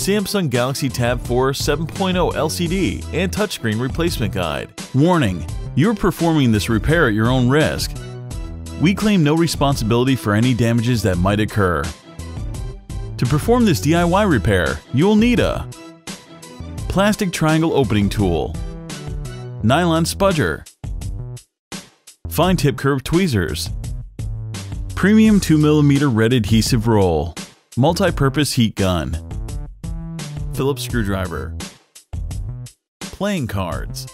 Samsung Galaxy Tab 4 7.0 LCD and touchscreen replacement guide. Warning: you're performing this repair at your own risk. We claim no responsibility for any damages that might occur. To perform this DIY repair, you'll need a plastic triangle opening tool, nylon spudger, fine tip curve tweezers, premium 2mm red adhesive roll, multi-purpose heat gun, Phillips screwdriver, playing cards,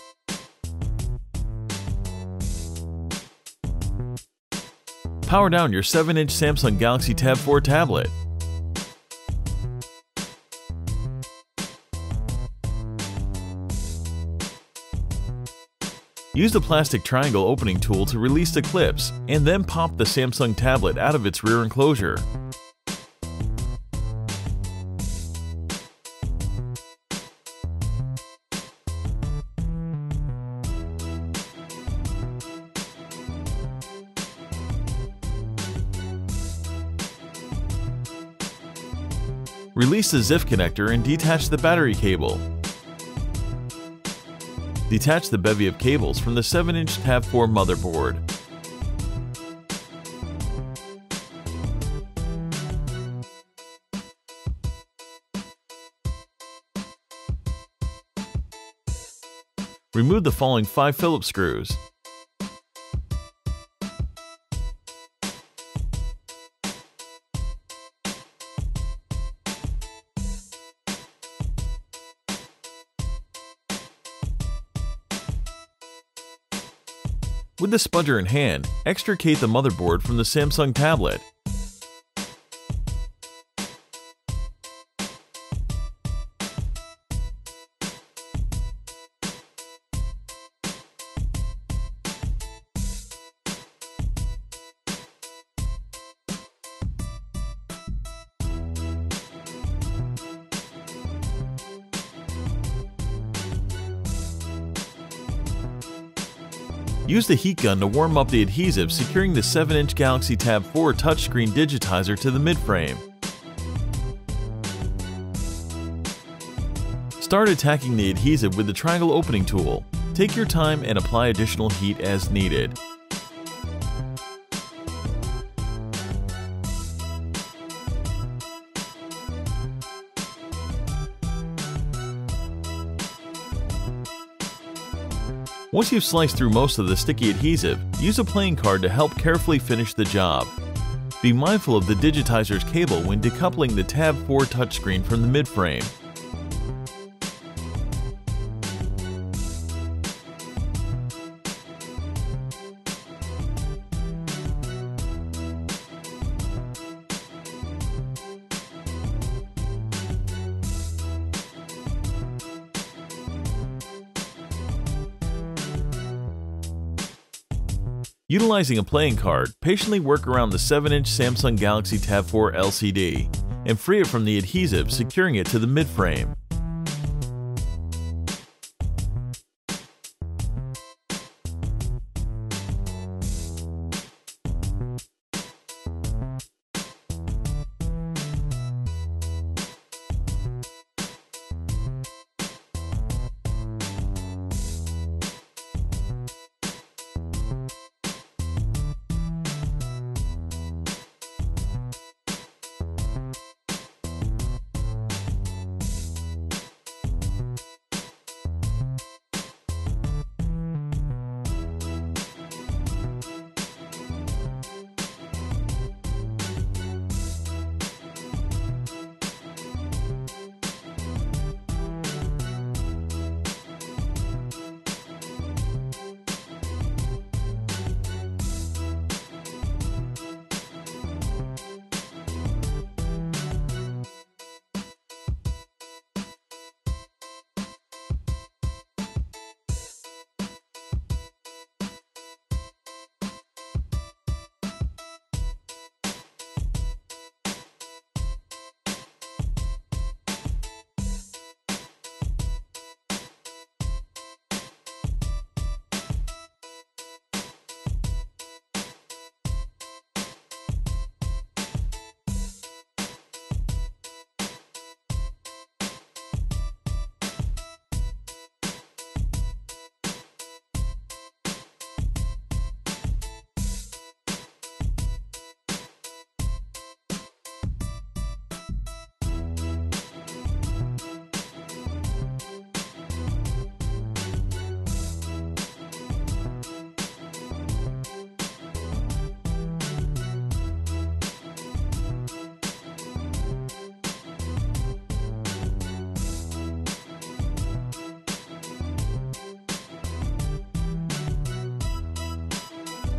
power down your 7-inch Samsung Galaxy Tab 4 tablet, use the plastic triangle opening tool to release the clips and then pop the Samsung tablet out of its rear enclosure. Release the ZIF connector and detach the battery cable. Detach the bevy of cables from the 7-inch Tab 4 motherboard. Remove the following 5 Phillips screws. With the spudger in hand, extricate the motherboard from the Samsung tablet. Use the heat gun to warm up the adhesive, securing the 7-inch Galaxy Tab 4 touchscreen digitizer to the midframe. Start attacking the adhesive with the triangle opening tool. Take your time and apply additional heat as needed. Once you've sliced through most of the sticky adhesive, use a playing card to help carefully finish the job. Be mindful of the digitizer's cable when decoupling the Tab 4 touchscreen from the midframe. Utilizing a playing card, patiently work around the 7-inch Samsung Galaxy Tab 4 LCD and free it from the adhesive, securing it to the midframe.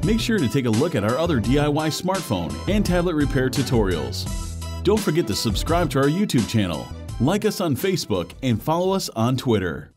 Make sure to take a look at our other DIY smartphone and tablet repair tutorials. Don't forget to subscribe to our YouTube channel, like us on Facebook, and follow us on Twitter.